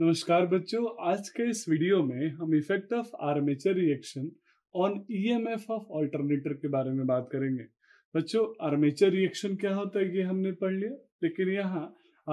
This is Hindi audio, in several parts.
नमस्कार बच्चों, आज के इस वीडियो में हम effect of armature reaction on EMF of alternator के बारे में बात करेंगे। बच्चों, आर्मेचर रिएक्शन क्या होता है ये हमने पढ़ लिया, लेकिन यहाँ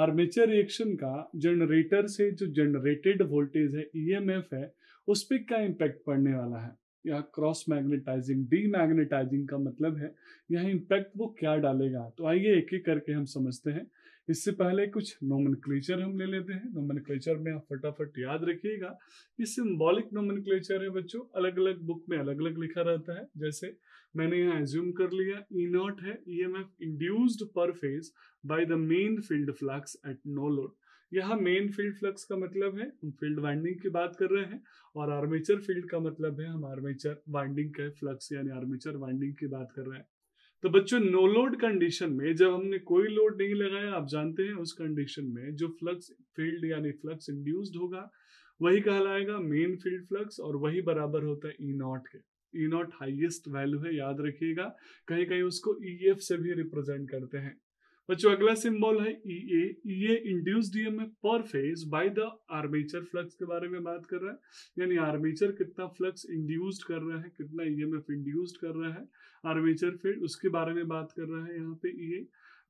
आर्मेचर रिएक्शन का जनरेटर से जो जनरेटेड वोल्टेज है ईएमएफ है उस पर क्या इम्पैक्ट पड़ने वाला है। यहाँ क्रॉस मैग्नेटाइजिंग डीमैग्नेटाइजिंग का मतलब है यहाँ इम्पैक्ट वो क्या डालेगा। तो आइए एक एक करके हम समझते हैं। इससे पहले कुछ नोमेनक्लेचर हम ले लेते हैं। नोमेनक्लेचर में आप फटाफट याद रखिएगा, ये सिंबॉलिक नोमेनक्लेचर है बच्चों, अलग अलग बुक में अलग अलग लिखा रहता है। जैसे मैंने यहाँ एज्यूम कर लिया ई नॉट है EMF induced per phase by the main field flux at no load. यहाँ मेन फील्ड फ्लक्स का मतलब है हम फील्ड वाइंडिंग की बात कर रहे हैं, और आर्मेचर फील्ड का मतलब है हम आर्मेचर वाइंडिंग के फ्लक्स यानी आर्मेचर वाइंडिंग की बात कर रहे हैं। तो बच्चों, नो लोड कंडीशन में जब हमने कोई लोड नहीं लगाया, आप जानते हैं उस कंडीशन में जो फ्लक्स फील्ड यानी फ्लक्स इंड्यूस्ड होगा वही कहलाएगा मेन फील्ड फ्लक्स, और वही बराबर होता है ई नॉट के। ई नॉट हाईएस्ट वैल्यू है, याद रखिएगा। कहीं कहीं उसको ई एफ से भी रिप्रेजेंट करते हैं। बच्चों, अगला सिंबल है EA induced EMF per phase by the armature flux के बारे में बात कर रहा है, यानी आर्मेचर कितना फ्लक्स इंड्यूस्ड कर रहा है, कितना EMF इंड्यूस्ड कर रहा है आर्मेचर फील्ड, उसके बारे में बात कर रहा है यहाँ पे EA।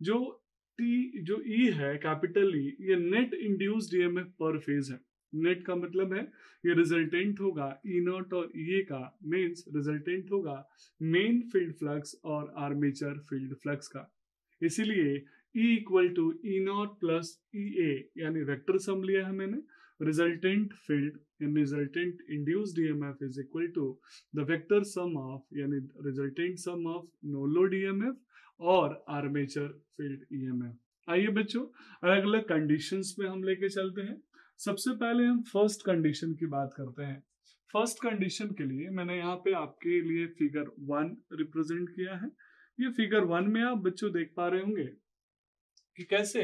जो E है कैपिटल E, ये net induced EMF per phase है। नेट का मतलब है ये रिजल्टेंट होगा ई नॉट और ई ए का, मीन्स रिजल्टेंट होगा मेन फील्ड फ्लक्स और आर्मेचर फील्ड फ्लक्स का। इसीलिए E equal to E naught plus E A, यानी वेक्टर सम लिया है मैंने, रिजल्टेंट फील्ड यानी resultant induced EMF is equal to the vector sum of यानी resultant sum of no load EMF और आर्मेचर फील्ड EMF। आइए बच्चों, अलग अलग कंडीशंस में हम लेके चलते हैं। सबसे पहले हम फर्स्ट कंडीशन की बात करते हैं। फर्स्ट कंडीशन के लिए मैंने यहाँ पे आपके लिए फिगर 1 रिप्रेजेंट किया है। ये फिगर 1 में आप बच्चों देख पा रहे होंगे कि कैसे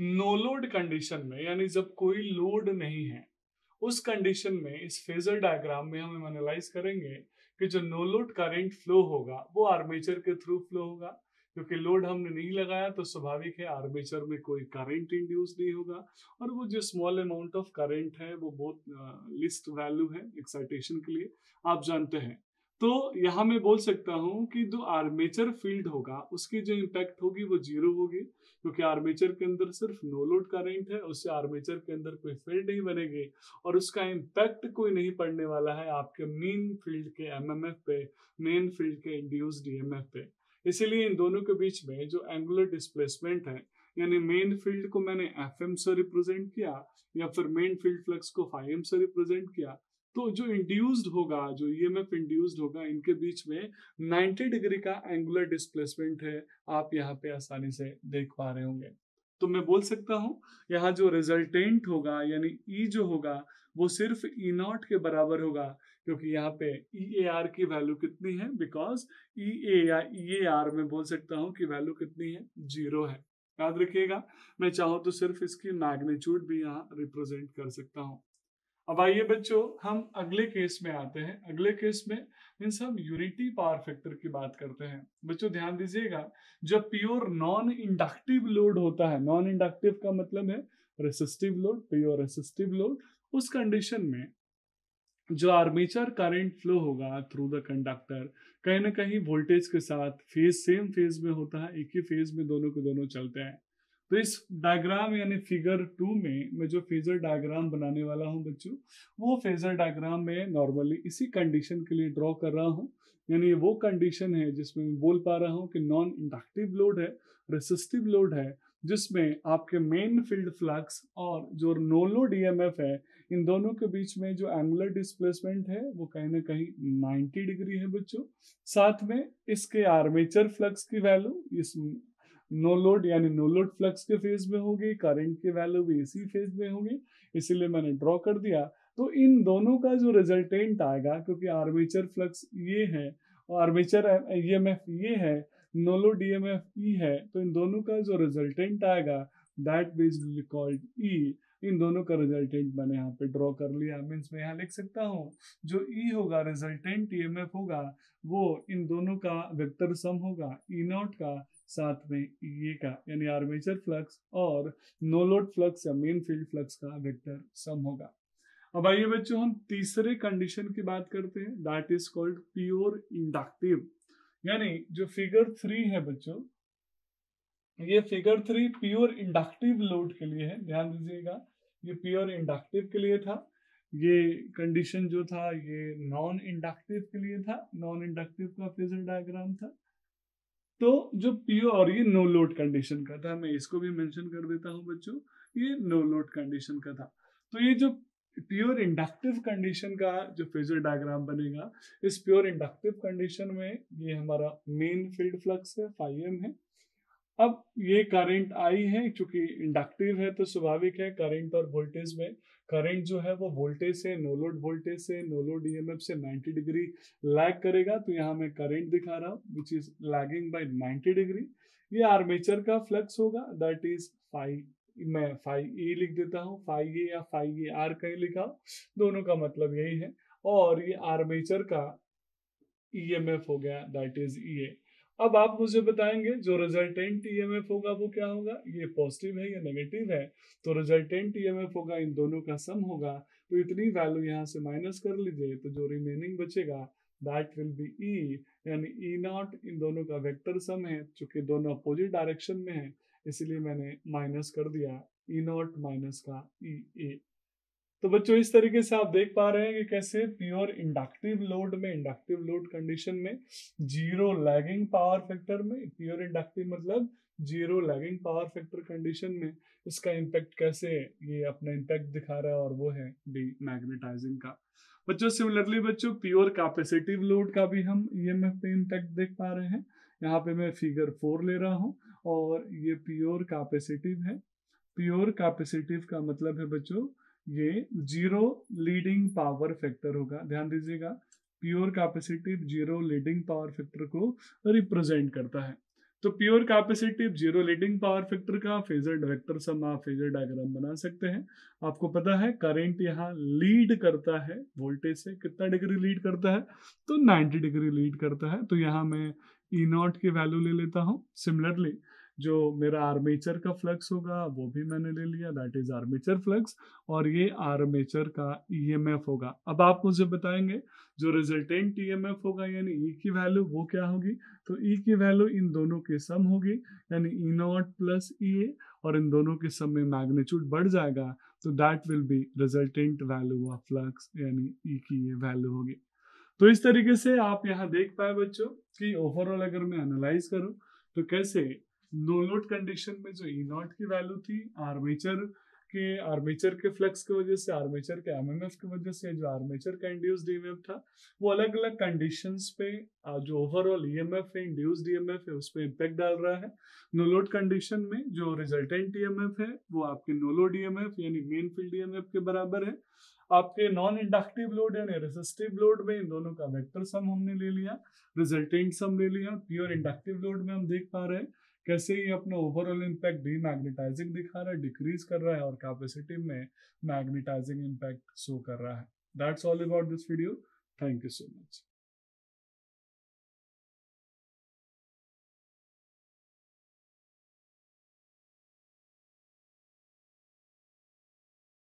नो लोड कंडीशन में यानी जब कोई लोड नहीं है उस कंडीशन में इस फेजर डायग्राम में हम एनालाइज करेंगे कि जो नो लोड करंट फ्लो होगा वो आर्मेचर के थ्रू फ्लो होगा, क्योंकि लोड हमने नहीं लगाया तो स्वाभाविक है आर्मेचर में कोई करंट इंड्यूस नहीं होगा, और वो जो स्मॉल अमाउंट ऑफ करंट है वो बहुत लिस्ट वैल्यू है एक्साइटेशन के लिए, आप जानते हैं। तो यहाँ मैं बोल सकता हूँ कि जो आर्मेचर फील्ड होगा उसकी जो इम्पैक्ट होगी वो जीरो होगी, क्योंकि आर्मेचर के अंदर सिर्फ नो लोड करंट है, उससे आर्मेचर के अंदर कोई फील्ड नहीं बनेगी और उसका इम्पैक्ट कोई नहीं पड़ने वाला है आपके मेन फील्ड के एमएमएफ पे, मेन फील्ड के इंड्यूस्ड ईएमएफ पे। इसीलिए इन दोनों के बीच में जो एंगुलर डिस्प्लेसमेंट है यानी मेन फील्ड को मैंने एफएम से रिप्रेजेंट किया या फिर मेन फील्ड फ्लक्स को फाइएम से रिप्रेजेंट किया, तो जो इंड्यूस्ड होगा जो ईएमएफ इंड्यूस्ड होगा इनके बीच में 90 डिग्री का एंगुलर डिस्प्लेसमेंट है, आप यहाँ पे आसानी से देख पा रहे होंगे। तो मैं बोल सकता हूँ यहाँ जो रिजल्टेंट होगा यानी ई जो होगा वो सिर्फ ई नॉट के बराबर होगा, क्योंकि यहाँ पे ई ए आर की वैल्यू कितनी है, बिकॉज ई ए या ई ए आर में बोल सकता हूँ कि वैल्यू कितनी है, जीरो है, याद रखिएगा। मैं चाहूँ तो सिर्फ इसकी मैग्नीट्यूड भी यहाँ रिप्रेजेंट कर सकता हूँ। अब आइए बच्चों, हम अगले केस में आते हैं। अगले केस में इनसे हम यूनिटी पावर फैक्टर की बात करते हैं। बच्चों ध्यान दीजिएगा, जब प्योर नॉन इंडक्टिव लोड होता है, नॉन इंडक्टिव का मतलब है resistive load, pure resistive load, उस कंडीशन में जो आर्मेचर करंट फ्लो होगा थ्रू द कंडक्टर कहीं ना कहीं वोल्टेज के साथ फेज सेम फेज में होता है, एक ही फेज में दोनों के दोनों चलते हैं। तो इस डायग्राम यानी फिगर 2 में मैं जो फेजर डायग्राम बनाने वाला हूं बच्चों, वो फेजर डायग्राम मैं नॉर्मली इसी कंडीशन के लिए ड्रॉ कर रहा हूं, यानी वो कंडीशन है जिसमें मैं बोल पा रहा हूं कि नॉन इंडक्टिव लोड है, रेसिस्टिव लोड है, जिसमें आपके मेन फील्ड फ्लक्स और जो नो लोड ईएमएफ है इन दोनों के बीच में जो एंगुलर डिस्प्लेसमेंट है वो कहीं ना कहीं 90 डिग्री है बच्चों। साथ में इसके आर्मेचर फ्लक्स की वैल्यू इस नो लोड यानी नो लोड फ्लक्स के फेज में होगी, करंट की वैल्यू भी इसी फेज में होगी, इसीलिए मैंने ड्रॉ कर दिया। तो इन दोनों का जो रिजल्टेंट आएगा, क्योंकि आर्मेचर फ्लक्स ये है और आर्मेचर ईएमएफ ये है, नो लोड ईएमएफ ई है, तो इन दोनों का जो रिजल्टेंट आएगा दैट इज कॉल्ड ई। इन दोनों का रिजल्टेंट मैंने यहाँ पे ड्रॉ कर लिया, मीन्स मैं यहाँ लिख सकता हूँ जो ई होगा रिजल्टेंट ईएमएफ होगा वो इन दोनों का वेक्टर सम होगा ई नॉट का साथ में ये का यानी आर्मेचर फ्लक्स और नो लोड फ्लक्स या मेन फील्ड फ्लक्स का वेक्टर सम होगा। अब आइए बच्चों हम तीसरे कंडीशन की बात करते हैं, that is called pure inductive. यानी जो फिगर थ्री है बच्चों, ये figure three pure inductive load के लिए है। ध्यान दीजिएगा ये प्योर इंडक्टिव के लिए था, ये कंडीशन जो था ये नॉन इंडक्टिव के लिए था, नॉन इंडक्टिव का फेजर डायग्राम था। तो जो प्योर और ये नो लोड कंडीशन का था, मैं इसको भी मेंशन कर देता हूं बच्चों, ये नो लोड कंडीशन का था। तो ये जो प्योर इंडक्टिव कंडीशन का जो फेजर डायग्राम बनेगा, इस प्योर इंडक्टिव कंडीशन में ये हमारा मेन फील्ड फ्लक्स है, फाई एम है। अब ये करंट आई है, चूंकि इंडक्टिव है तो स्वाभाविक है करंट और वोल्टेज में, करंट जो है वो वोल्टेज से, नो लोड वोल्टेज से, नो लोड ईएमएफ से 90 डिग्री लैग करेगा। तो यहाँ मैं करंट दिखा रहा हूँ which is lagging by 90 degree. ये आर्मेचर का फ्लक्स होगा, दैट इज फाई, मैं फाई ए लिख देता हूँ, फाई ए या फाई ए आर कहीं लिखा हो, दोनों का मतलब यही है। और ये आर्मेचर का ईएमएफ हो गया, दैट इज ई ए। अब आप मुझे बताएंगे जो रिजल्टेंट ईएमएफ होगा वो क्या होगा, ये पॉजिटिव है या नेगेटिव है, तो रिजल्टेंट ईएमएफ होगा इन दोनों का सम होगा। तो इतनी वैल्यू यहाँ से माइनस कर लीजिए, तो जो रिमेनिंग बचेगा दैट विल बी ई, यानी ई नॉट इन दोनों का वेक्टर सम है, चूंकि दोनों अपोजिट डायरेक्शन में है इसीलिए मैंने माइनस कर दिया, ई नॉट माइनस का ई ए। तो बच्चों इस तरीके से आप देख पा रहे हैं कि कैसे प्योर इंडक्टिव लोड में, इंडक्टिव लोड कंडीशन में जीरो लैगिंग पावर फैक्टर में, प्योर इंडक्टिव मतलब zero lagging power factor condition में इसका इम्पैक्ट कैसे है, ये अपना इम्पैक्ट दिखा रहा है, और वो है डी मैग्नेटाइजिंग का। बच्चों सिमिलरली बच्चों प्योर कैपेसिटिव लोड का भी हम ईएमएफ पे इम्पैक्ट देख पा रहे हैं। यहाँ पे मैं फिगर 4 ले रहा हूँ और ये प्योर कैपेसिटिव है। प्योर कैपेसिटिव का मतलब है बच्चों ये जीरो लीडिंग पावर फैक्टर होगा। ध्यान दीजिएगा pure capacitive zero leading power factor को रिप्रेजेंट करता है। तो pure capacitive zero leading power factor का फेजर वेक्टर सम आप फेजर डायग्राम बना सकते हैं। आपको पता है करंट यहाँ लीड करता है वोल्टेज से, कितना डिग्री लीड करता है, तो 90 डिग्री लीड करता है। तो यहाँ मैं ई नॉट की वैल्यू ले लेता हूँ। सिमिलरली जो मेरा आर्मेचर का फ्लक्स होगा वो भी मैंने ले लिया, दैट इज आर्मेचर फ्लक्स, और ये आर्मेचर का ईएमएफ होगा। अब आप मुझे बताएंगे जो रिजल्टेंट ईएमएफ होगा यानी ई की वैल्यू वो क्या होगी, तो ई की वैल्यू इन दोनों के सम होगी, यानी ई नॉट प्लस ई ए, और इन दोनों के सम में मैग्नीट्यूड बढ़ जाएगा, तो that will be resultant value of flux, यानी ई की ये वैल्यू होगी। तो इस तरीके से आप यहाँ देख पाए बच्चों कि ओवरऑल अगर मैं एनालाइज करूँ तो कैसे नो लोड कंडीशन में जो ई नॉट की वैल्यू थी, आर्मेचर के फ्लक्स की वजह से, आर्मेचर के एमएमएफ की वजह से, जो आर्मेचर का इंड्यूस्ड ईएमएफ था वो अलग अलग कंडीशंस पे जो ओवरऑल ईएमएफ है, इंड्यूस्ड ईएमएफ है, उस पर इम्पैक्ट डाल रहा है। नो लोड कंडीशन में जो रिजल्टेंट ईएमएफ है वो आपके नो लोड ईएमएफ यानी मेन फील्ड ईएमएफ के बराबर है। आपके नॉन इंडक्टिव लोड यानी रेसिस्टिव लोड में इन दोनों का वेक्टर सम हमने ले लिया, रिजल्टेंट सम ले लिया। प्योर इंडक्टिव लोड में हम देख पा रहे हैं कैसे ये अपना ओवरऑल इम्पैक्ट डीमैग्नेटाइजिंग दिखा रहा है, डिक्रीज कर रहा है, और कैपेसिटिव में मैग्नेटाइजिंग इम्पैक्ट शो कर रहा है। That's all about this video. Thank you so much.